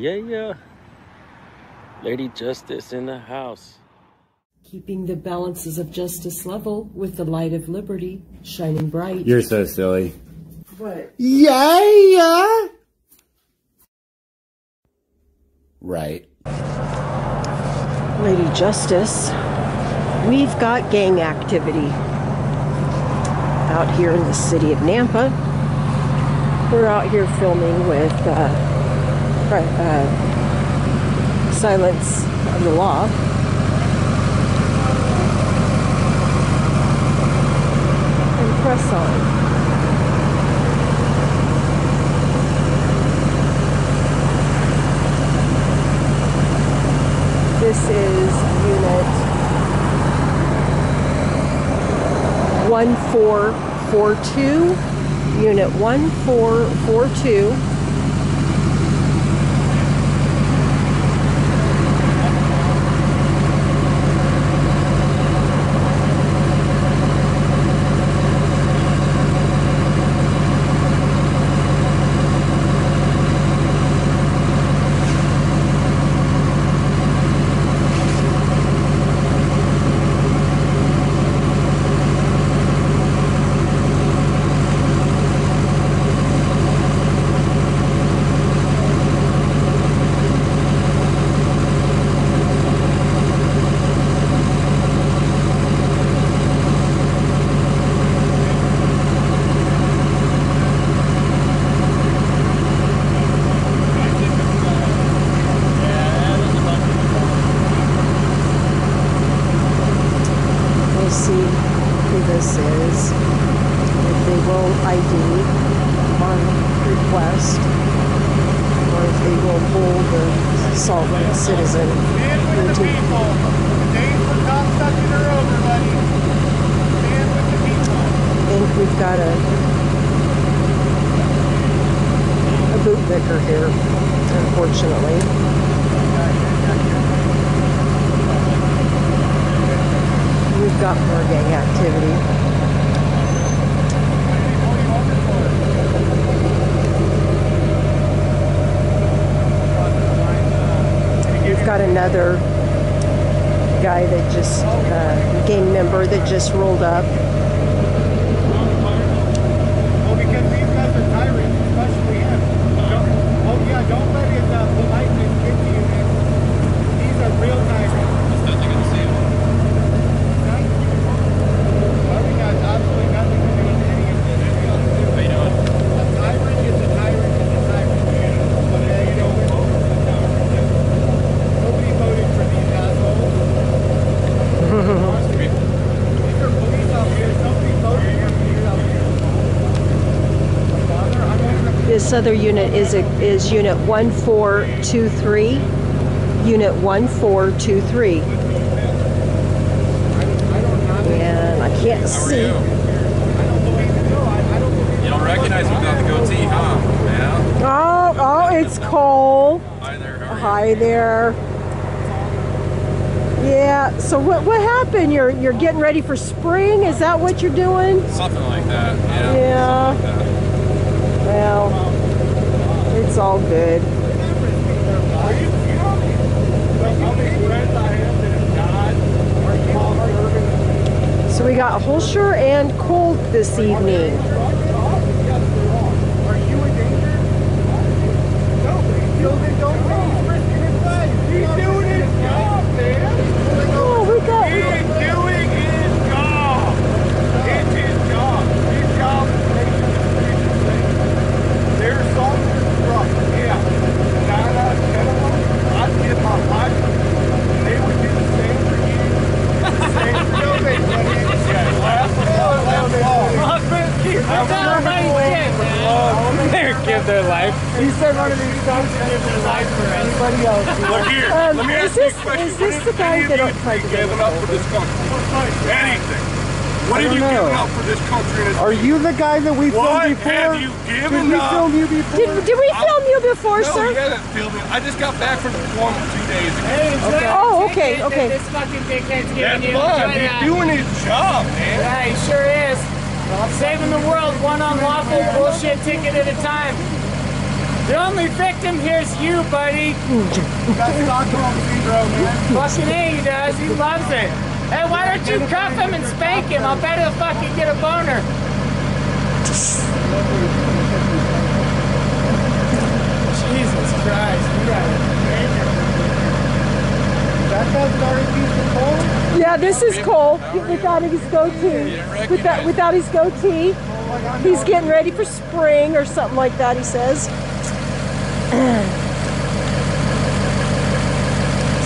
Yeah. Lady Justice in the house. Keeping the balances of justice level with the light of liberty shining bright. You're so silly. What? Yeah. Right. Lady Justice, we've got gang activity out here in the city of Nampa. We're out here filming with Silence of the Law. And press on. This is unit 1442, unit 1442. Another guy that just, gang member that just rolled up. Well, because these guys are tyrants, especially him. Don't let his politeness get to you, man. These are real tyrants. There's nothing to say about it. Probably got absolutely nothing to do with any of this. They know it. A tyrant is a tyrant is a tyrant. But they don't vote for the tyrant. Nobody voted for these assholes. These are police out here. Nobody voted for these out here. This other unit is unit 1423. Unit 1423. And I can't see. You don't recognize me without the goatee, huh? Yeah. Oh, it's Cole. Hi there. How are you? Hi there. Yeah, so what happened? You're getting ready for spring? Is that what you're doing? Something like that, yeah. Yeah. Something like that. Well, it's all good. So we got Holscher and Cole this evening. Are you in danger? No, they killed it, don't move. He's doing his job, man. Oh, we got him. He's doing his job. It's his job. His job is making the streets safe. Their song is rough. Yeah. Not out of general. I did my life. They would do the same for you. The same for you. Give their life. He said one of these guys to give their life for anybody else. Look here. Let me ask you a question. Is this the guy that don't fight given up for this country? Anything. What have you given up for this country? Are you the guy that we filmed before? What have you given up? Did we film you before? Did we film you before, sir? No, you haven't filmed me. I just got back from the performance 2 days ago. Hey, oh, okay. This fucking dickhead's giving you. That's fine. He's doing his job, man. Yeah, he sure is. Saving the world one unlawful bullshit ticket at a time. The only victim here's you, buddy. Got Stockholm syndrome, man. Fucking A, he does. He loves it. Hey, why don't you cuff him and spank him? I'll bet he'll fucking get a boner. Jesus Christ, you got it. That guy's already used to Cole? Yeah, this is Cole without his goatee. Without his goatee. He's getting ready for spring or something like that, he says.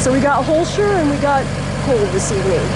So we got Holscher and we got Cole this evening.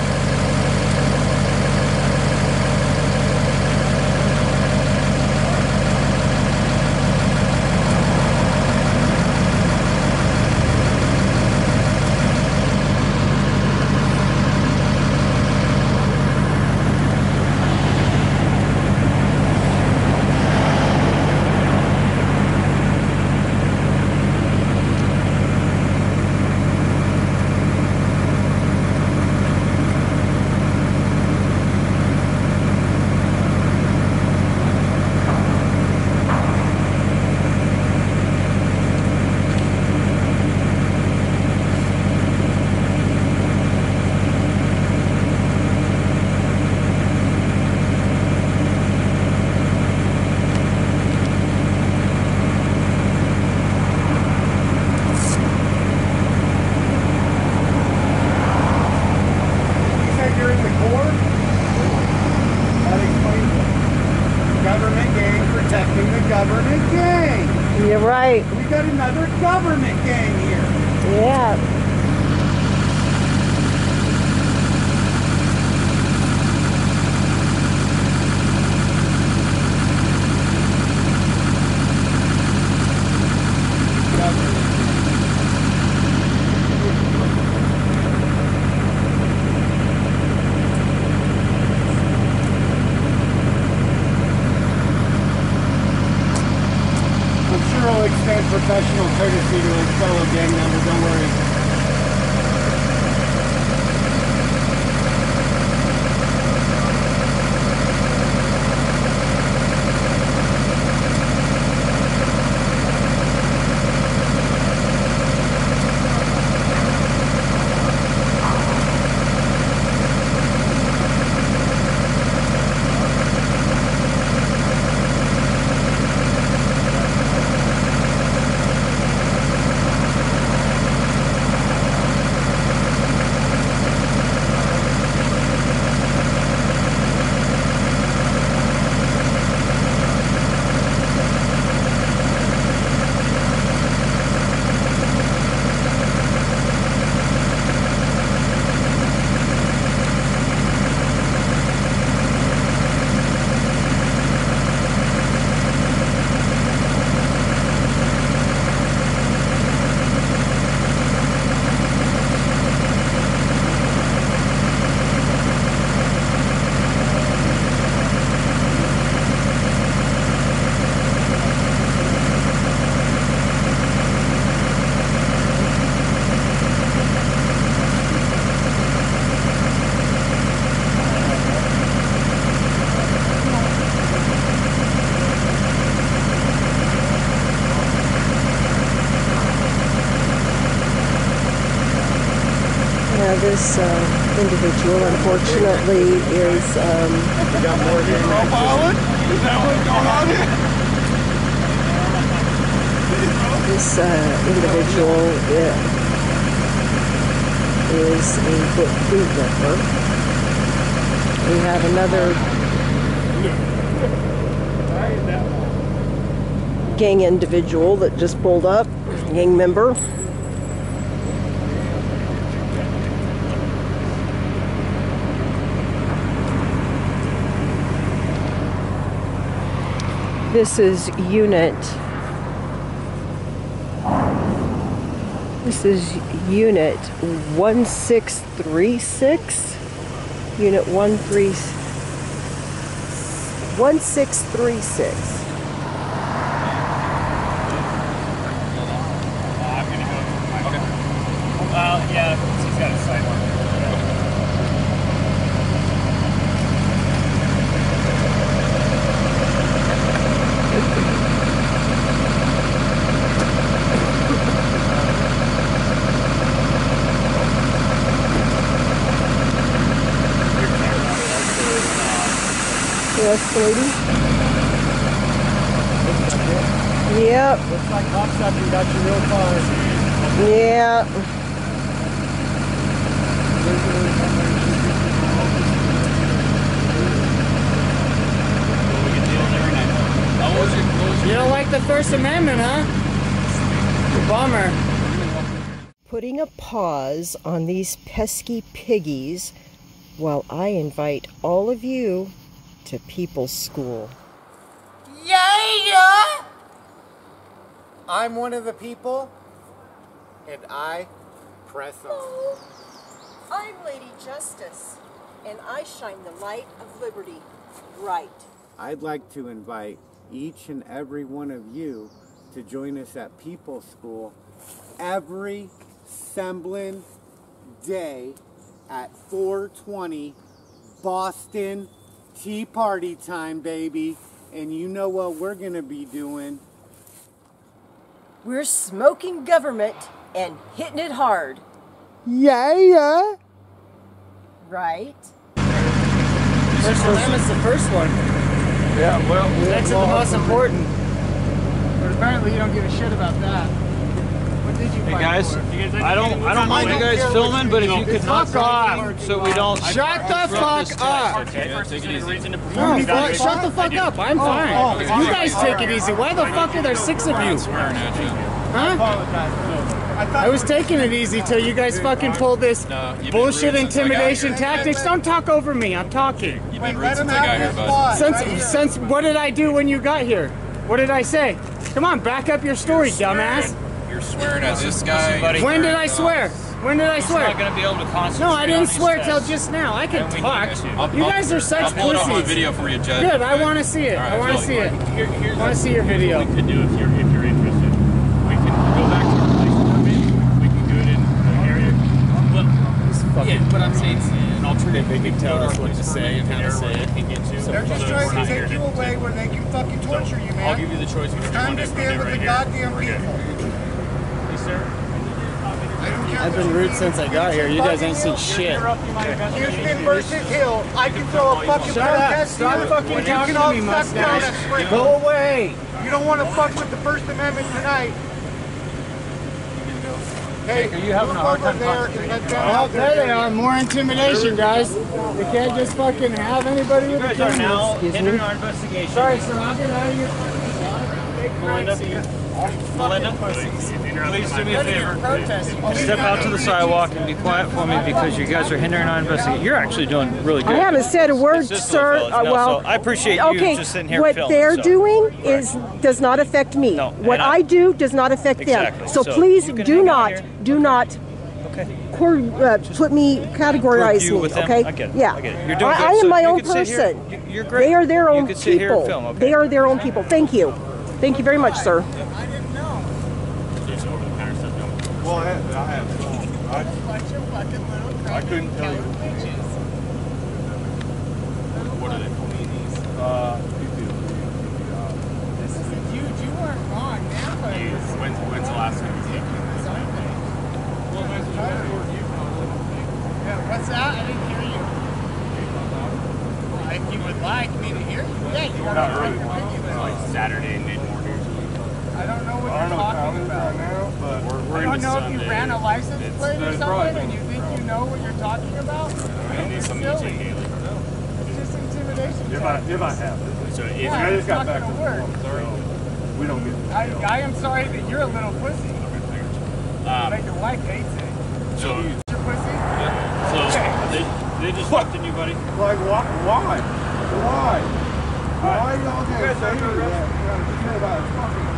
Professional courtesy to his fellow gang member, don't worry. This individual, unfortunately, is... You got more profiling? Is that what's going on here? This individual is a food worker. We have another gang individual that just pulled up, gang member. This is unit. This is unit 1636. Unit 1636. escalating. Yep. Looks like Hopsucker got you real close. Yeah. You don't like the First Amendment, huh? Bummer. Putting a pause on these pesky piggies while I invite all of you to People's School. Yeah! I'm one of the people, and I press on. Hello. I'm Lady Justice, and I shine the light of liberty bright. I'd like to invite each and every one of you to join us at People's School every semblant day at 4:20 Boston Tea Party time, baby. And you know what we're going to be doing. We're smoking government and hitting it hard. Yeah. Right? First Amendment's the first one. Yeah, well, that's the most important. But apparently you don't give a shit about that. What did you Hey guys, I don't mind you guys filming, but if you could fuck off so we don't... Shut the fuck up! Shut the fuck up, I'm fine. You guys take it easy. Why the fuck are there 6 of you? Huh? I was taking it easy till you guys fucking pulled this bullshit intimidation tactics. Don't talk over me, I'm talking. Since what did I do when you got here? What did I say? Come on, back up your story, dumbass. You're swearing at this guy. When did I swear? When did I swear? Not gonna be able to concentrate. No, I didn't swear till just now. I can talk. You guys are such pussies. I'll put a video for you, Judge. Good, I want to see it. I want to see it. I want to see your video. What we could do if you're interested. We can go back to our place. We can do it in an area. But I'm saying it's an alternative. They can tell us what to say and how to say it. They're just trying to take you away where they can fucking torture you, man. I'll give you the choice. It's time to stand with the goddamn people. I've been rude since I got here. You guys ain't seen shit. Houston versus Hill. I can throw a fucking protest. Stop fucking talking to me, mustache. Go away. You don't want to fuck with the First Amendment tonight. Hey, are you having a hard time talking? There they are. More intimidation, guys. We can't just fucking have anybody with a camera. Entering our investigation. Sorry, sir. I'm getting out of your fucking shot. Melinda, please do me a favor. Step out to the sidewalk and be quiet for me because you guys are hindering our investigation. You're actually doing really good. I haven't said a word, sir. Well, I appreciate you just sitting here filming. What they're doing does not affect me. What I do does not affect them. So please do not. Okay. Put me, categorize me, okay? I get it. Yeah. I get it. You're doing good. I am my own person. You're great. They are their own people. They are their own people. Thank you. Thank you very much, sir. I didn't know. Well, I couldn't tell you. What are they called? This is huge. You weren't wrong. Nampa. When's the last time you taken this? What's that? I didn't hear you. Well, if you would like me to hear you, you were not really like Saturday and I don't know what you're talking about now, but I don't know if you ran a license plate or something and you think you know what you're talking about. It's silly. It's just intimidation. If I have it. So if I just got back to work, we don't get it. I am sorry that you're a little pussy. Like your wife hates it. So you're pussy? Yeah. So they just fucked in you, buddy. Like why? Why? Why y'all guys are here about fucking?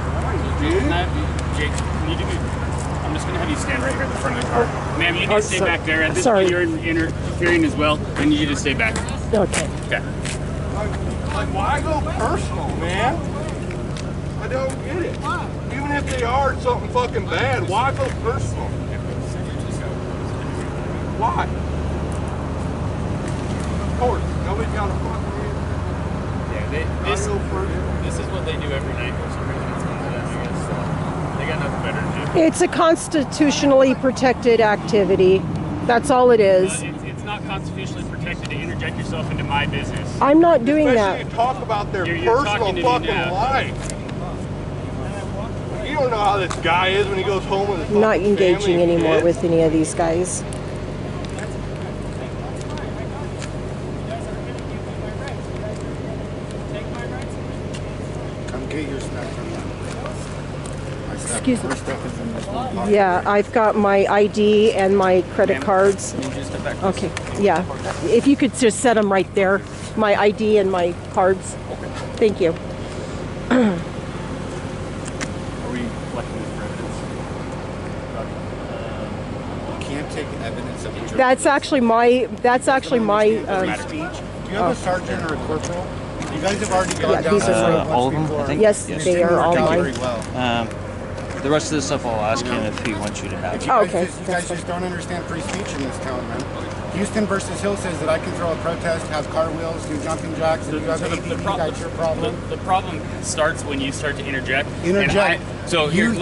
Dude. Jake, I'm just going to have you stand right here in the front of the car. Ma'am, you need to stay back there. At this point, you're interfering as well, and you need to stay back. Okay. Okay. Why go personal, man? I don't get it. Even if they are something fucking bad, why go personal? Why? Of course, nobody's got a fucking reason. Yeah, this is what they do every night for some reason. It's a constitutionally protected activity. That's all it is. It's not constitutionally protected to interject yourself. yourself into my business. I'm not doing that. You talk about their personal fucking life. You don't know how this guy is when he goes home with his family. Not engaging anymore with any of these guys. Come get your stuff from them. Excuse me. Yeah, I've got my ID and my credit cards. Okay, yeah. If you could just set them right there, my ID and my cards. Thank you. That's actually my. That's actually my. Do you have a sergeant or a corporal? You guys have already gone down all of them. I think. Yes, they are all mine. The rest of this stuff I'll ask him if he wants you to have. Okay. You guys just don't understand free speech in this town, man. Houston versus Hill says that I can throw a protest, have car wheels, do jumping jacks. If you have APB, that's your problem. The problem starts when you start to interject. So your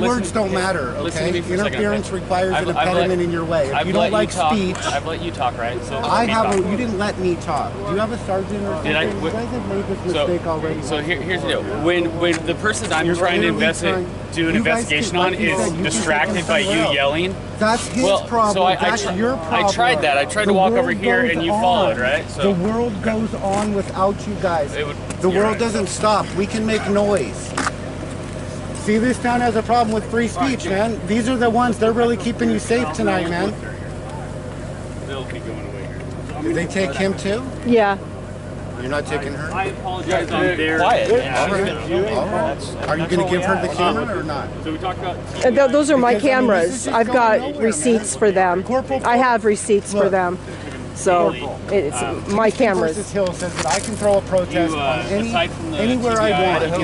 words don't matter, okay? Interference requires an impediment in your way. If you don't like speech... I've let you talk, right? I haven't. You didn't let me talk. Do you have a sergeant or something? You guys have made this mistake already. So here's the deal. When the person I'm trying to do an investigation on is distracted by you yelling... That's his problem. That's your problem. I tried that. I tried to walk over here and you followed, right? The world goes on without you guys. The world doesn't stop. We can make noise. See, this town has a problem with free speech, man. These are the ones, they're really keeping you safe tonight, man. They'll be going away here. Did they take him too? Yeah. You're not taking her? I apologize on their... Quiet. Are you going to give her the camera or not? So we talked about... Those are my cameras. I've got receipts for them. I have receipts for them. So it's my cameras. Versus Hill says that I can throw a protest anywhere I want. And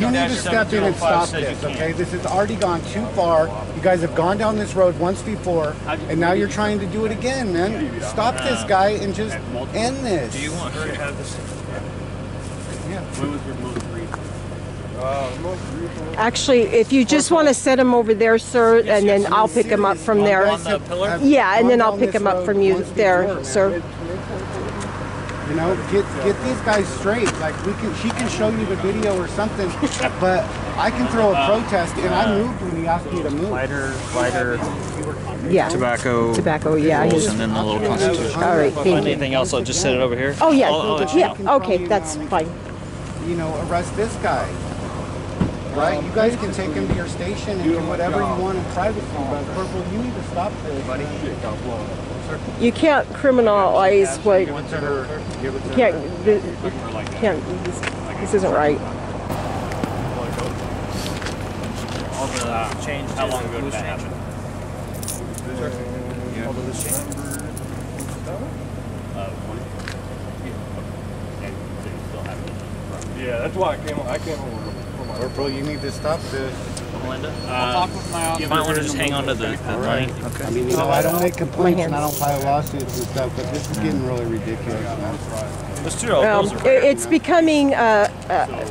you need to step in and stop this, okay? This has already gone too far. You guys have gone down this road once before, and now you're trying to do it again, man. Stop this guy and just end this. Do you want her to have this? Yeah. When was your most brief? Actually, if you just want to set him over there, sir, and then I'll pick him up from there. Yeah, and then I'll pick him up from you there, sir. You know, get these guys straight. Like she can show you the video or something, but I can throw a protest, and I moved when he asked me to move. Lighter, yeah. Tobacco, yeah. And then the little Constitution. All right. Anything else? I'll just set it over here. Oh yeah, yeah. Okay, that's fine. You know, arrest this guy. Right? You guys can take him to your station and do whatever you want in privacy, but Corporal, you need to stop this, buddy. You can't criminalize what... This isn't right. All the change, how long ago did that happen? All of this change? Yeah, that's why I came over. Corporal, you need to stop this. Melinda? I'll talk with my officer. You might want to just hang on to the money. Okay. I mean, you know, I don't make complaints and I don't file lawsuits and stuff, but this is getting really ridiculous.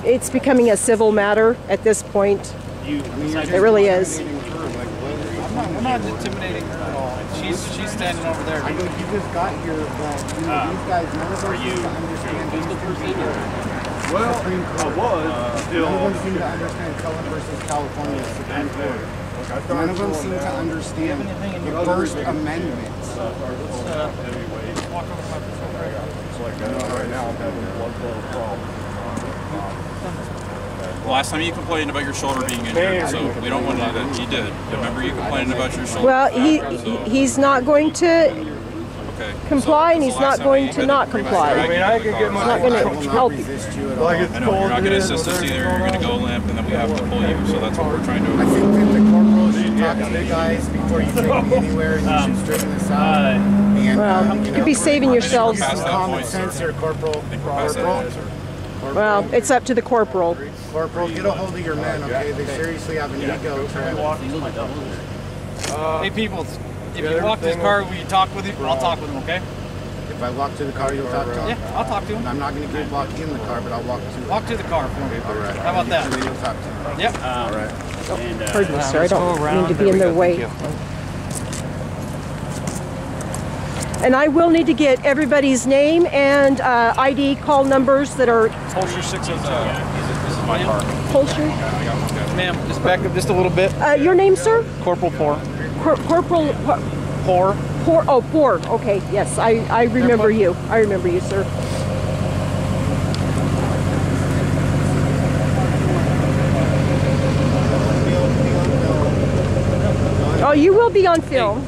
It's becoming a civil matter at this point. It really is. I'm not intimidating her at all. She's standing over there. I know you just got here, but you know, these guys, none of us understand legal procedure. Well, I was still. None of them seem to understand Cullen versus California Supreme Court. None of them seem to understand the First Amendment. Well, last time you complained about your shoulder being injured, so we don't want to do that. You did. Remember you complaining about your shoulder? Well, he's not going to comply, and he's not going to not comply. I mean, I could get my... He's not going to help you. I know you're not going to assist us either. You're going to go limp, and then we have to pull you. So that's what we're trying to avoid. I think that the corporal should talk to the guys before you take me anywhere. You should straighten this out. Well, you could be saving yourselves. Common sense here, Corporal. Well, it's up to the corporal. Corporal, get a hold of your men, okay? They seriously have an ego trip. Hey, people. If you walk to his car, will you talk with him? I'll talk with him, okay? If I walk to the car, you'll talk to him? Yeah, I'll talk to him. I'm not going to walk in the car, but I'll walk to him. Walk to the car. Okay, all right. How about that? You'll talk to him. Yep. All right. Pardon me, sir. I don't mean to be in their way. And I will need to get everybody's name and ID call numbers that are... Holscher 602. This is my car. Holscher? Ma'am, just back up just a little bit. Your name, sir? Corporal Poore. Corporal Poore. Poore. Oh, Poore. Okay, yes, I remember you. I remember you, sir. Oh, you will be on film.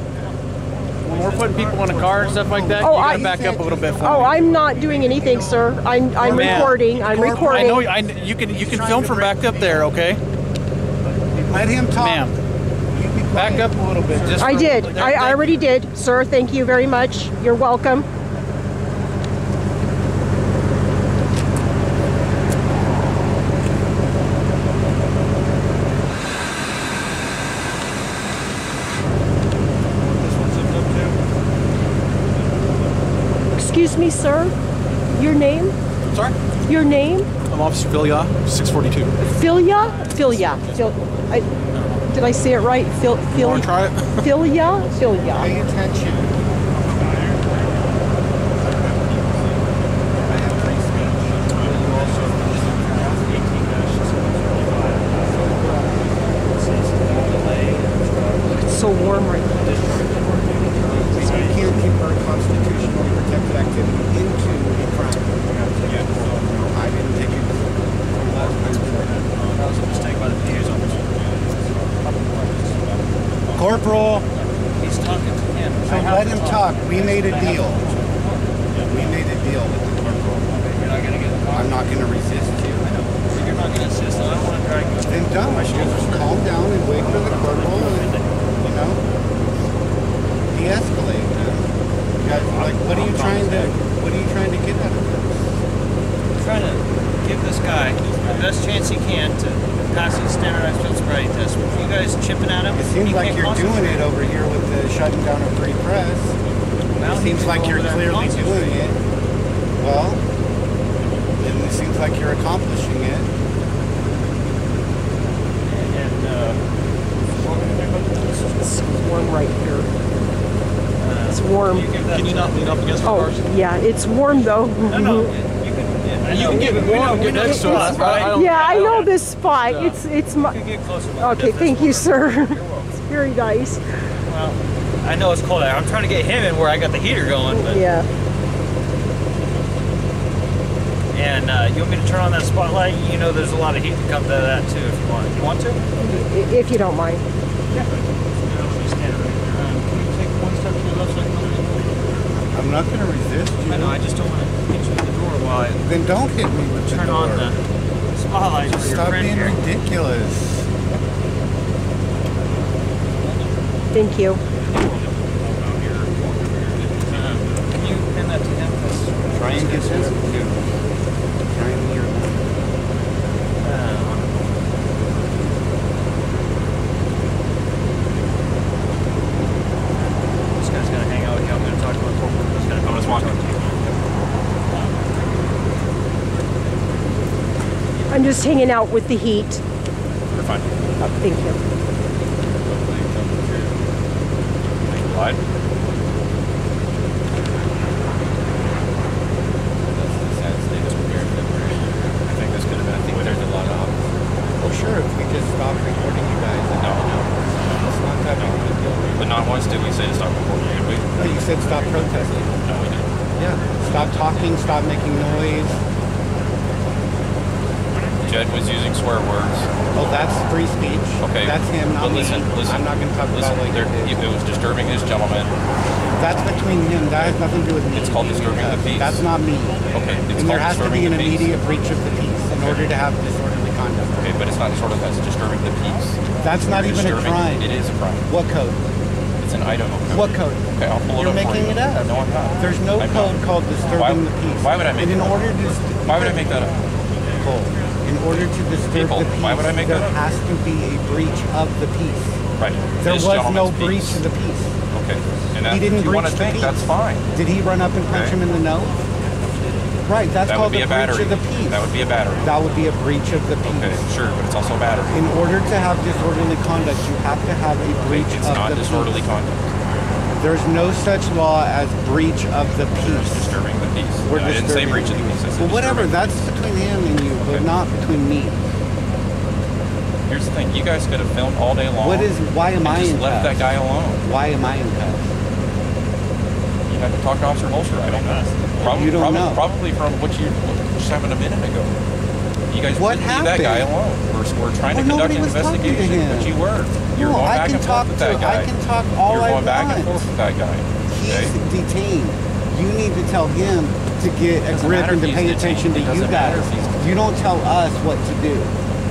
When we're putting people in a car and stuff like that, oh, you gotta back up a little bit for me. Oh, I'm not doing anything, sir. I'm recording. I'm recording. I know. You can film from back up there, okay? Let him talk. Ma'am, back up a little bit. Just I did. I already did, sir. Thank you very much. You're welcome. Excuse me, sir. Your name? Sorry? Your name? I'm Officer Filia, 642. Filia? Filia. Did I say it right? Filia? You want to try it? Filia? Filia. Pay attention. It's so warm right now. We can't keep our constitutionally protected activity into a crime. I didn't take it from last time. That was a mistake by the DA's office. Corporal, he's talking to him. So let him talk. We made a deal. We made a deal with the corporal. You're not going to get the call. I'm not going to resist you. I know. You're not going to insist. I don't want to drag you. Then don't. Calm down and wait for the corporal. You know, de-escalate. Like, what are you trying to get out of this? I'm trying to give this guy the best chance he can to pass the standardized field sobriety test. With you guys chipping at him, it seems like you're doing it over here with the shutting down of free press. Well, it seems like you're clearly doing it. Well, and it seems like you're accomplishing it. And it's warm right here. It's warm. Can you not lean up against the cars? Oh, yeah, it's warm though. No, no, you can get it. We don't get next to us, right? Yeah, I know this spot. Yeah. It's my. Okay, thank you, sir. You're welcome. It's very nice. Well, I know it's cold out. I'm trying to get him in where I got the heater going. But. Yeah. And you want me to turn on that spotlight? You know, there's a lot of heat that comes out of that too. If you want, to? If you don't mind. Yeah. I'm not going to resist you. I know, I just don't want to hit you with the door while I... Then don't hit me with the door. Turn on the spotlight for your friend here. Stop being ridiculous. Thank you. Can you hand that to him? Try and get this. Try and hear him. I'm just hanging out with the heat. You're fine. Oh, thank you. I think this could have been, I think there's a lot of... Well, sure, if we just stop recording you guys. No. It's not that big of a deal. But not once did we say to stop recording, did we? No, you said stop protesting. No, we didn't. Yeah. Stop talking, stop making noise. Jed was using swear words. Oh, that's free speech. Okay. That's him, not me. Listen, I'm not going to talk about like if it was disturbing this gentleman. That's between him. That has nothing to do with me. It's called disturbing the peace. That's not me. Okay. It's and there has to be an immediate breach of the peace in order to have disorderly conduct. Okay, but it's not disorderly. That's disturbing the peace. That's not even a crime. It is a crime. What code? It's an Idaho code. What code? Okay, I'll pull it up. You're making it up. No, I'm not. There's no code called disturbing the peace. Why would I make that up? And in order to... Why would I make that up? Cool. In order to disturb the peace, why would I make there has to be a breach of the peace. Right. There was no breach of the peace. Okay. And he didn't breach the peace. That's fine. Did he run up and punch him in the nose? Right. That's called a breach of the peace. That would be a battery. That would be a breach of the peace. Okay. Sure, but it's also a battery. In order to have disorderly conduct, you have to have a breach of the peace. It's not disorderly conduct. There's no such law as breach of the peace. Disturbing the peace. We're I didn't say breach of the peace. Well, whatever. That's between him and you, but not between me. Here's the thing. You guys could have filmed all day long. What is? Why am I in left that guy alone? Why am I in cuffs? You have to talk to Officer Holscher. I don't know. Probably, you don't know. Probably from what you just happened a minute ago. You guys what happened? Leave that guy alone. We're trying to conduct an investigation, but you weren't. You're going back and forth with that guy. I can talk all I want. You're going back and forth with that guy. Okay? He's detained. You need to tell him to get a grip and to pay attention to you guys. You don't tell us what to do.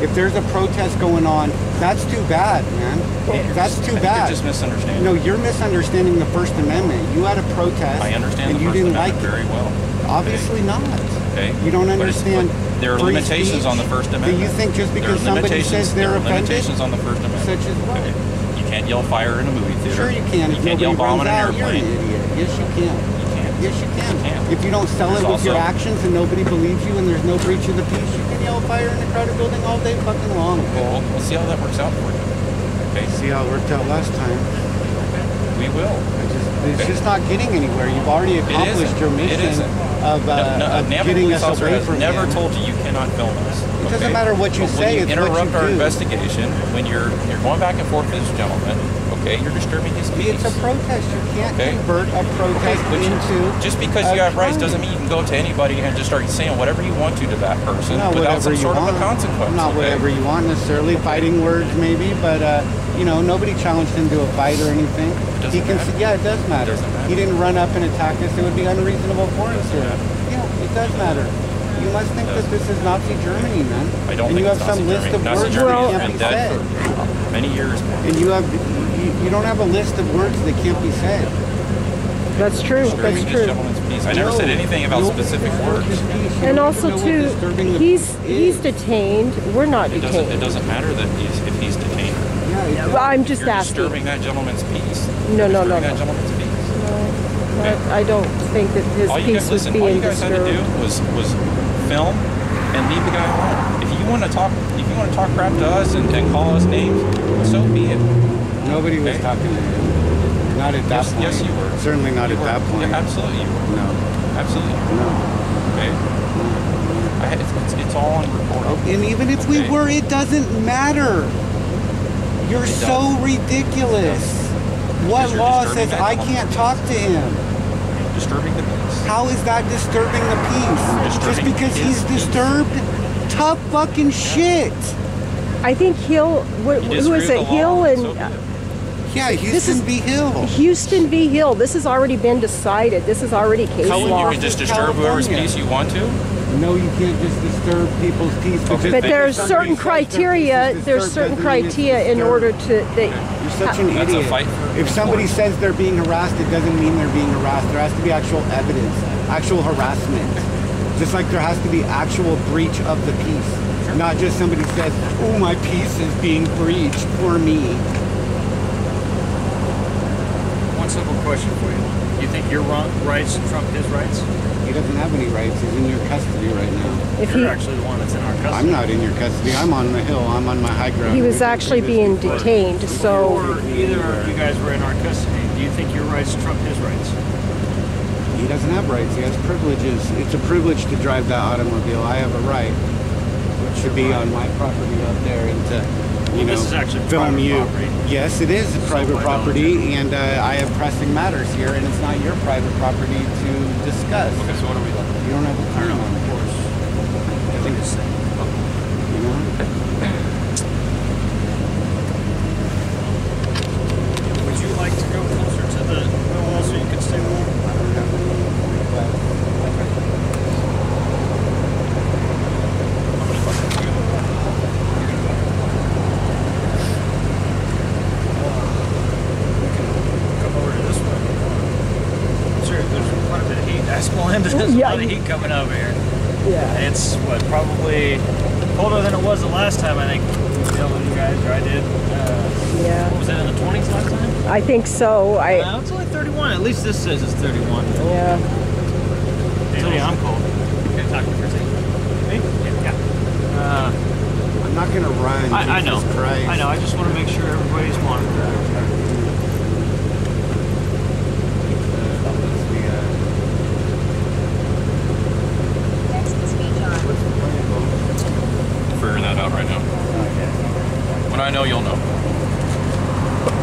If there's a protest going on, that's too bad, man. That's too bad. You're just misunderstanding. No, you're misunderstanding the First Amendment. You had a protest. I understand the First Amendment very well. Obviously not. Okay. You don't understand. There are limitations on the First Amendment. Do you think just because somebody says they're offended? There are limitations on the First Amendment. Such as what? Okay. You can't yell fire in a movie theater. Sure you can. You can't yell bomb in an airplane. You're an idiot. Yes, you can. You can't. Yes, you can. You can't. If you don't sell it with your actions and nobody believes you and there's no breach of the peace, you can yell fire in a crowded building all day fucking long. Okay, well, we'll see how that works out for you. Okay. See how it worked out last time. We will. It's just not getting anywhere. You've already accomplished your mission. It isn't. Of getting us away from him. Never told you cannot film us. Okay? It doesn't matter what you say. It's what you do. Interrupt our investigation when you're going back and forth with this gentleman. Okay, you're disturbing his peace. It's a protest. You can't convert a protest into just because you have rights doesn't mean you can go to anybody and just start saying whatever you want to that person without some sort of a consequence. Not whatever you want necessarily. Fighting words maybe, but you know, nobody challenged him to a fight or anything. He can matter. Yeah, it does matter. It doesn't matter. He didn't run up and attack us. It would be unreasonable for him to. Yeah, it does matter. You must think that this is Nazi Germany, man. I don't and think you have it's some Nazi list Germany. Of Nazi words Germany that can't be said. For many years. And you don't have a list of words that can't be said. That's true. That's true. I never said anything about specific words. And also, too, he's detained. We're not detained. It doesn't matter that if he's detained. No, I'm just asking. You're disturbing that gentleman's peace. No. That gentleman's peace. No, okay. I don't think that his peace was being disturbed. All you guys had to do was film and leave the guy alone. If you want to talk crap to us and call us names, so be it. Nobody was talking to you. Not at that point. Yes, you were. Certainly not at that point. Yeah, absolutely, you were. No. Absolutely, you were. No. Okay. It's all on record. Okay. And even if we were, it doesn't matter. You're so ridiculous. What law says I can't talk to him? Disturbing the peace. How is that disturbing the peace? Just because he's disturbed? Tough fucking shit. I think Hill, who is it? Hill and... Yeah, Houston v. Hill. Houston v. Hill. This has already been decided. This is already case law. You can just disturb whoever's peace you want to? No, you can't just disturb people's peace. Okay, but there's certain criteria. There's certain criteria in order to. You're such an idiot. If somebody says they're being harassed, it doesn't mean they're being harassed. There has to be actual evidence, actual harassment. Just like there has to be actual breach of the peace, not just somebody says, "Oh, my peace is being breached for me." One simple question for you: you think your rights trump his rights? He doesn't have any rights. He's in your custody right now. You're actually the one that's in our custody. I'm not in your custody. I'm on the hill. I'm on my high ground. He was actually being detained, so... Either of you guys were in our custody. Do you think your rights trump his rights? He doesn't have rights. He has privileges. It's a privilege to drive that automobile. I have a right to be on my property up there and to, you know, this is actually film you. Property. Yes, it is a private property, and I have pressing matters here, and it's not your private property to... discuss. Okay, so what are we looking at? You don't have a turn on the course. I think it's safe. You know? Would you like to go closer to the wall so you could stay warm? I don't have a request. I'm going to fucking do it. Come over to this way. Sure, there's quite a bit of heat. That's blind. There's a lot of heat coming over here. Yeah. It's what, probably colder than it was the last time, I think. You guys, or I did. Yeah. What was that, in the 20s last time? I think so. It's only 31. At least this says it's 31. Yeah. Hey, I'm cold. Okay, talk to you for a second. Me? Yeah. I'm not going to run. I know. I know. I just want to make sure everybody's monitored.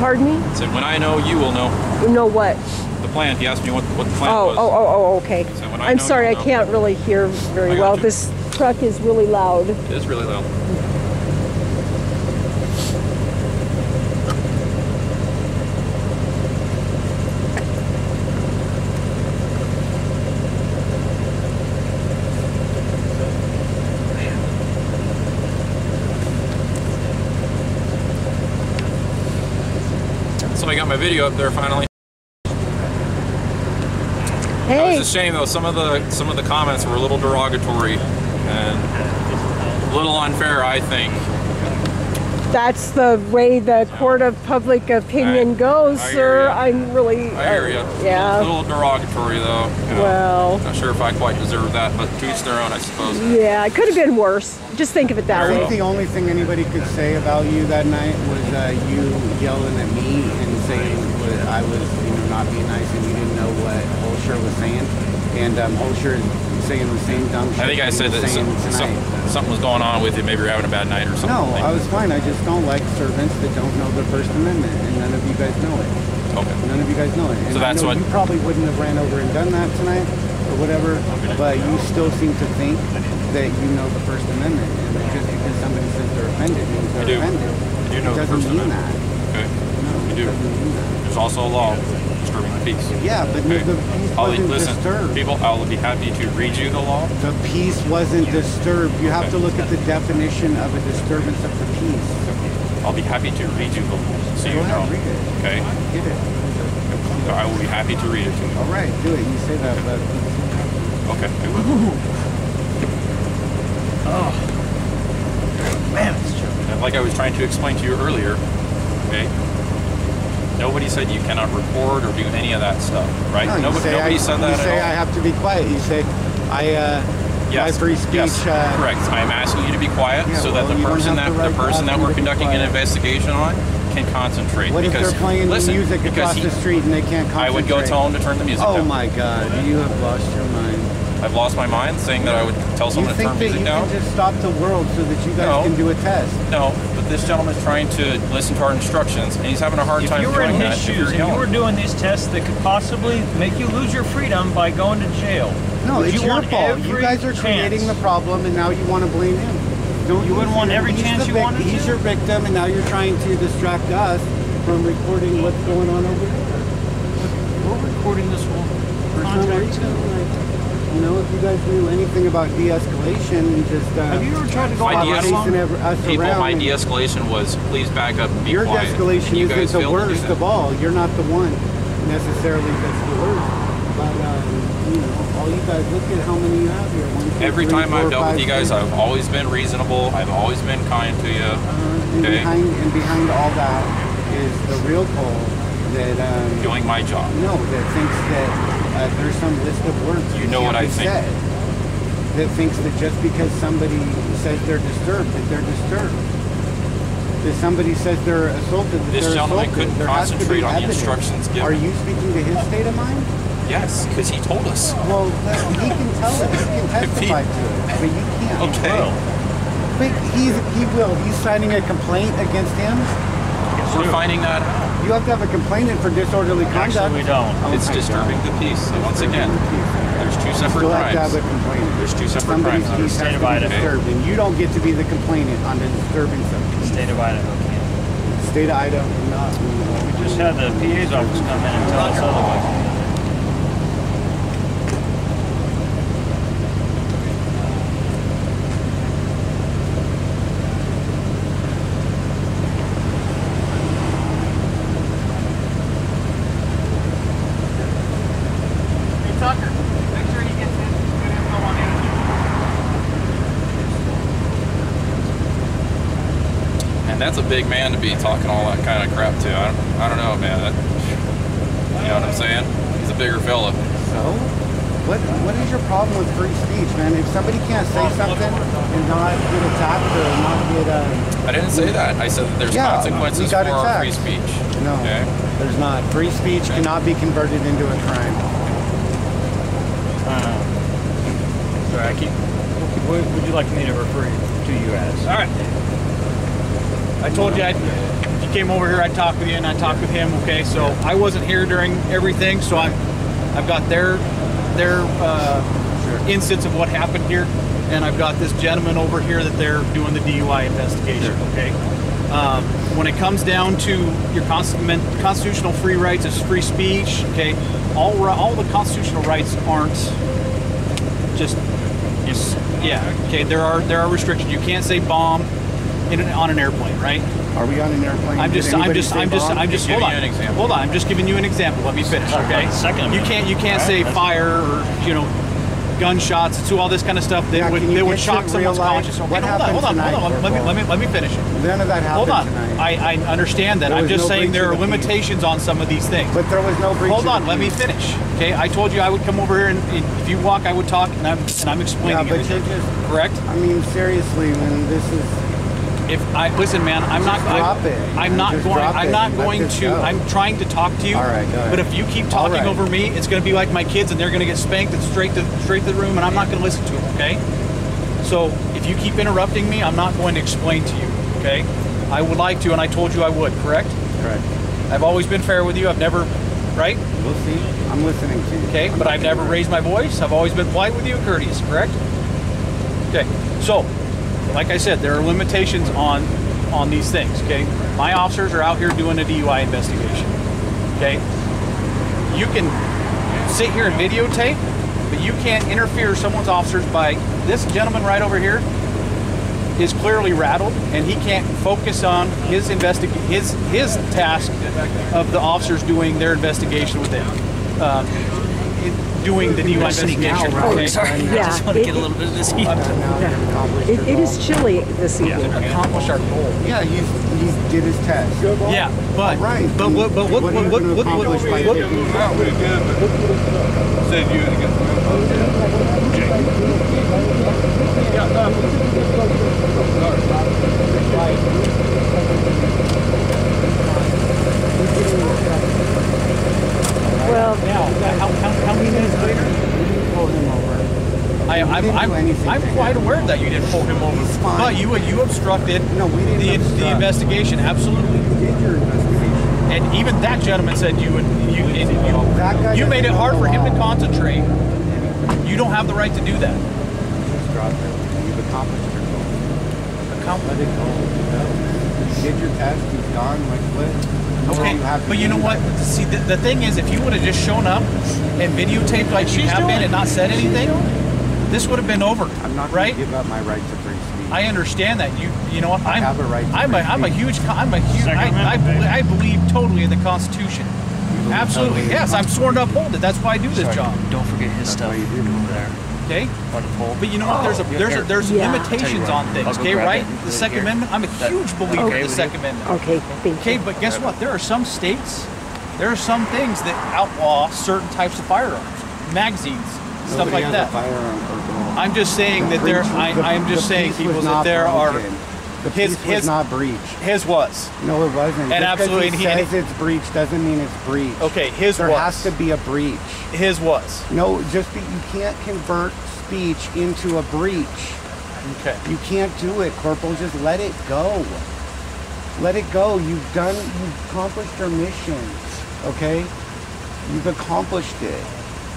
Pardon me? I said, when I know, you will know. You know what? The plan. He asked me what the plan was. Oh, okay. I said, I'm sorry, I can't really hear very well. You. This truck is really loud. It is really loud. I got my video up there finally. Hey. It was a shame though. Some of the comments were a little derogatory and a little unfair, I think. That's the way the court of public opinion goes, sir. I'm really. I hear you. Yeah. A little derogatory though. You know, well. Not sure if I quite deserve that, but to each their own, I suppose. Yeah, it could have been worse. Just think of it that way. I think the only thing anybody could say about you that night was you yelling at me and saying that I was, you know, not being nice and you didn't know what Holscher was saying. And Holscher is saying the same dumb shit. I think I said that something was going on with you. Maybe you're having a bad night or something. No, I was fine. I just don't like servants that don't know the First Amendment, and none of you guys know it. Okay. None of you guys know it. And so that's what you probably wouldn't have ran over and done that tonight or whatever, but you still seem to think that you know the First Amendment, and that just because somebody says they're offended means they're offended. You know the First Amendment. Okay. No, you do. There's also a law. Disturbing the peace. Yeah, but okay. The peace wasn't disturbed. People, I'll be happy to read you the law. The peace wasn't disturbed. You have to look at the definition of a disturbance of the peace. I'll be happy to read you the law. So you know. Read it. Okay. Get it. So I will be happy to read it to you. All right, do it. You say that. Okay. But... okay. Oh. Man, it's true. Like I was trying to explain to you earlier, okay? Nobody said you cannot record or do any of that stuff, right? No, nobody said that at all. You say I have to be quiet. You say my free speech. Yes, correct. I am asking you to be quiet so that the person that we're conducting an investigation on can concentrate. What if they're playing music across the street and they can't concentrate? I would go tell them to turn the music down. Oh my God, you have lost your mind. I've lost my mind saying that I would tell someone to turn music down. You think that you can just stop the world so that you guys can do a test? No, but this gentleman's trying to listen to our instructions, and he's having a hard time doing that. If you were in his shoes and you were doing these tests that could possibly make you lose your freedom by going to jail. No, it's your fault. You guys are creating the problem, and now you want to blame him. You wouldn't want every chance you wanted to? He's your victim, and now you're trying to distract us from recording what's going on over here. We're recording this whole contract. You know, if you guys knew anything about de-escalation, just have you ever tried to go my de-escalation was please back up and be quiet. Your de-escalation isn't the worst of all. You're not the one necessarily that's the worst. But you know, all you guys, look at how many you have here. One, two, every time I've dealt with you guys, I've always been reasonable. I've always been kind to you. And behind all that is the real Cole that doing my job. No, that thinks that. There's some list of words you know what I think that thinks that just because somebody says they're disturbed that they're disturbed, that somebody says they're assaulted that they're assaulted. This gentleman couldn't concentrate on the instructions given. Are you speaking to his state of mind? Yes, because he told us. Well, he can tell it. He can testify to it, but you can't. Okay. But he will. He's signing a complaint against him. We're finding that out. You have to have a complainant for disorderly conduct. Actually, we don't. Oh, it's disturbing the peace. So once again, there's two separate crimes. You have to have a complainant. There's two separate crimes. Somebody's peace has to be disturbed, and you don't get to be the complainant on the disturbing subject. State of Idaho. State of Idaho. Not. We just had the PA's office come in and tell us otherwise. That's a big man to be talking all that kind of crap to. I don't know, man. You know what I'm saying? He's a bigger fella. So? What is your problem with free speech, man? If somebody can't say something and not get attacked or not get... I didn't say that. I said that there's consequences for our free speech. No, okay? There's not. Free speech cannot be converted into a crime. Sorry, I keep... What would you like me to refer to you as? All right. I told you I'd came over here, I talked with you and I talked with him, okay? So I wasn't here during everything, so I've got their instance of what happened here, and I've got this gentleman over here that they're doing the DUI investigation, okay? When it comes down to your constitutional free rights, it's free speech, okay? All the constitutional rights aren't just, okay, there are restrictions. You can't say bomb on an airplane, right? Are we on an airplane? I'm just hold on, I'm just giving you an example. Let me finish, okay? You can't say fire or, you know, gunshots, to all this kind of stuff, they would shock someone's conscience. Okay, hold on. Let me finish it. None of that happened. Hold on. I understand that. I'm just saying there are limitations on some of these things. But there was no breach. Hold on. Let me finish. Okay. I told you I would come over here, and if you walk, I would talk, and I'm explaining everything. Correct. I mean, seriously, man, this is. If I listen, man, I'm not going to. I'm trying to talk to you. All right, but if you keep talking over me, it's going to be like my kids, and they're going to get spanked and straight to the room, and I'm not going to listen to them. Okay. So if you keep interrupting me, I'm not going to explain to you. Okay. I would like to, and I told you I would. Correct. Correct. I've always been fair with you. I've never, right? We'll see. I'm listening to you. Okay, but I've never raised my voice. I've always been polite with you, courteous. Correct. Okay. So. Like I said, there are limitations on these things, okay? My officers are out here doing a DUI investigation, okay? You can sit here and videotape, but you can't interfere someone's officers by, this gentleman right over here is clearly rattled, and he can't focus on his task of the officers doing their investigation with them. Doing the DUI investigation. Oh, sorry. Yeah. I just want to get a little bit of this heat. Yeah. It is chilly this evening. Yeah. Accomplish our goal. Yeah, he did his task. Yeah, Well, now, how many minutes later? You didn't pull him over. I'm quite aware that you didn't pull him over. But you obstructed the investigation, absolutely. You did your investigation. And even that gentleman said you made it hard for him to concentrate. You don't have the right to do that. You've accomplished your goal. You did your task, you've gone, okay, but you know what? See, the thing is, if you would have just shown up and videotaped like you have been and not said anything, this would have been over. I'm not going to give up my right to free speech. I understand that. You know what? I have a right to free speech. I believe totally in the Constitution. Absolutely. Yes, I'm sworn to uphold it. That's why I do this job. Don't forget his stuff over there. Okay. But you know what? There's limitations on things. Okay, right? The Second Amendment. I'm a huge believer in the Second Amendment. Okay. Okay, but guess what? There are some states, there are some things that outlaw certain types of firearms, magazines, stuff like that. I'm just saying that there. I'm just saying, people, that there are. The peace was not breached. His was. No, it wasn't. And absolutely, and he says it's breached doesn't mean it's breached. Okay, his was. There has to be a breach. His was. No, just that you can't convert speech into a breach. Okay. You can't do it, Corporal. Just let it go. Let it go. You've accomplished your mission. Okay? You've accomplished it.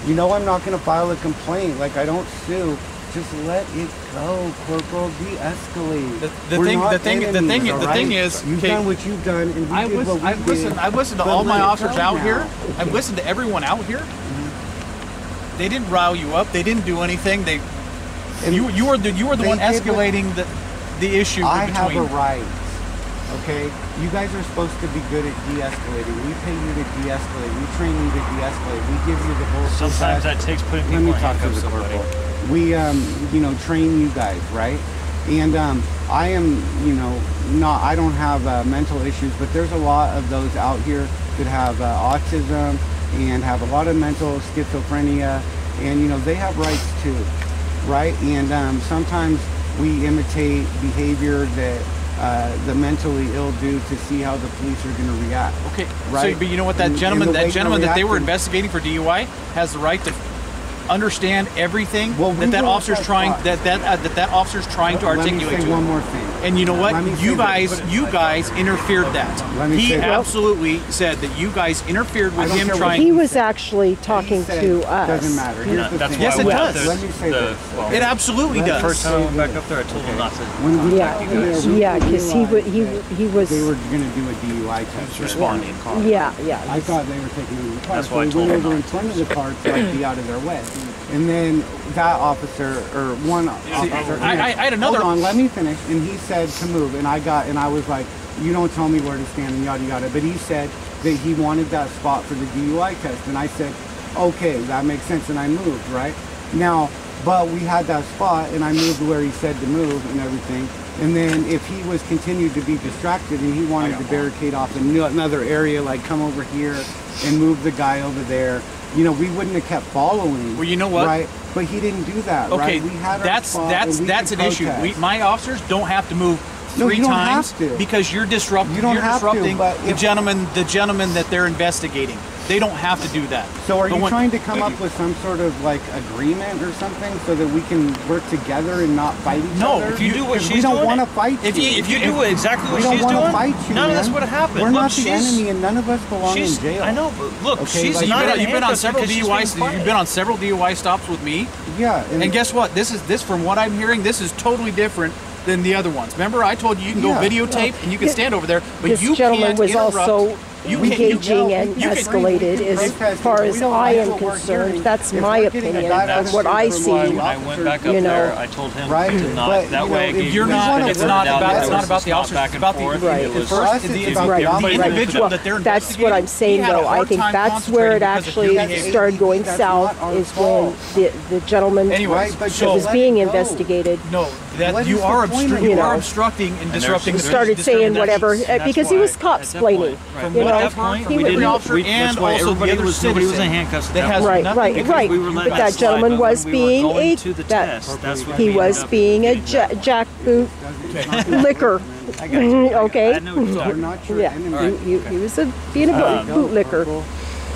You know I'm not going to file a complaint. Like, I don't sue. Just let it go, Corporal. De-escalate. The thing is, you've done what you've done, and I've listened to all my officers out here. I've listened to everyone out here. Mm-hmm. They didn't rile you up. They didn't do anything. You were the one escalating the issue. I have a right. Okay, you guys are supposed to be good at de-escalating. We pay you to de-escalate. We train you to de-escalate. We give you the whole. Sometimes that takes putting people in handcuffs. We, you know, train you guys, right? And I am, you know, I don't have mental issues, but there's a lot of those out here that have autism and have a lot of mental schizophrenia, and, you know, they have rights too, right? And sometimes we imitate behavior that the mentally ill do to see how the police are going to react. Okay, right? So, but you know what, that gentleman that they were investigating for DUI has the right to understand everything that officer's trying to articulate. Let me say one more thing. And you know what? You guys interfered that. He absolutely said that you guys interfered with him trying. He was actually talking to us. Doesn't matter. Yes, it does. It absolutely does. First time I went back up there, I told him not to contact you guys. Yeah, because he was. They were going to do a DUI test. Responding. Yeah, yeah. I thought they were taking him to the car. That's why I told him not to. They went over in front of the car to be out of their way. And then that officer, or one officer, I had another. Hold on, let me finish. And he said to move, and I was like, you don't tell me where to stand, and yada yada. But he said that he wanted that spot for the DUI test, and I said, okay, that makes sense, and I moved right now. But we had that spot, and I moved where he said to move and everything. And then if he was continued to be distracted and he wanted to barricade off another area, like come over here and move the guy over there, you know, we wouldn't have kept following. Well, you know what? Right? But he didn't do that. Okay, right? We had that's an issue. My officers don't have to move three times because you're disrupting. You don't you're disrupting the gentleman that they're investigating. They don't have to do that. So are you trying to come up with some sort of like agreement or something so that we can work together and not fight each other? No, if you do what she's doing, we don't want to fight you. If you do exactly what she's doing, we don't want to fight you. None of this would have happened. We're not the enemy, and none of us belong in jail. I know, but look, she's not. You've been on several DUI. You've been on several DUI stops with me. Yeah, and guess what? This from what I'm hearing, this is totally different than the other ones. Remember, I told you you can go videotape and you can stand over there, but you can't interrupt. Engaging and escalated as far as I am concerned. That's my opinion of what I see. When I went back up there, I told him to not. That way, it's not about the officers. It's about the individual that they're investigating. That's what I'm saying, though. I think that's where it actually started going south, is when the gentleman was being investigated. No, you are obstructing and disrupting. Started saying whatever, because he was cop-splaining. At that point, we didn't offer, and also the other citizen was in handcuffs. Right. But that gentleman was being a he was being a jackboot licker. Okay. Yeah. He was being a boot licker.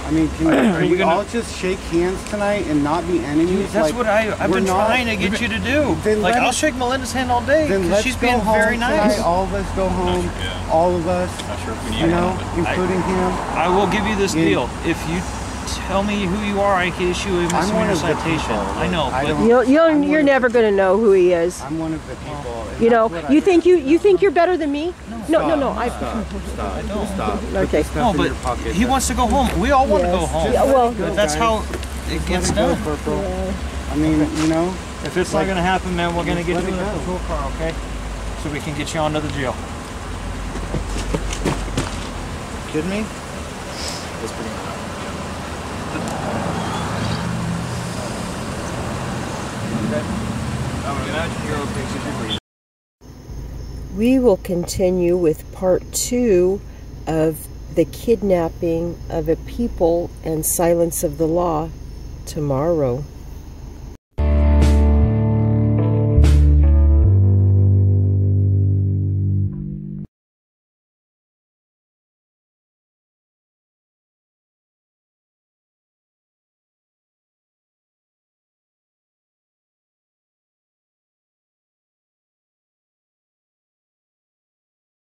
I mean, can we all just shake hands tonight and not be enemies? That's what I've been trying to get you to do. Like, I'll shake Melinda's hand all day because she's being very nice. All of us go home. All of us, you know, including him. I will give you this deal. If you tell me who you are, I can issue a misdemeanor citation. I know, but you're never going to know who he is. I'm one of the people. You know, you think you're better than me? No. Stop. Okay. No, but he wants to go home. We all want to go home. Yeah, well, that's how it gets done. I mean, you know, if it's not going to happen, man, we're going to get you in a patrol car, okay? So we can get you onto the jail. Kidding me? That's pretty much. We will continue with part 2 of the kidnapping of a people and silence of the law tomorrow.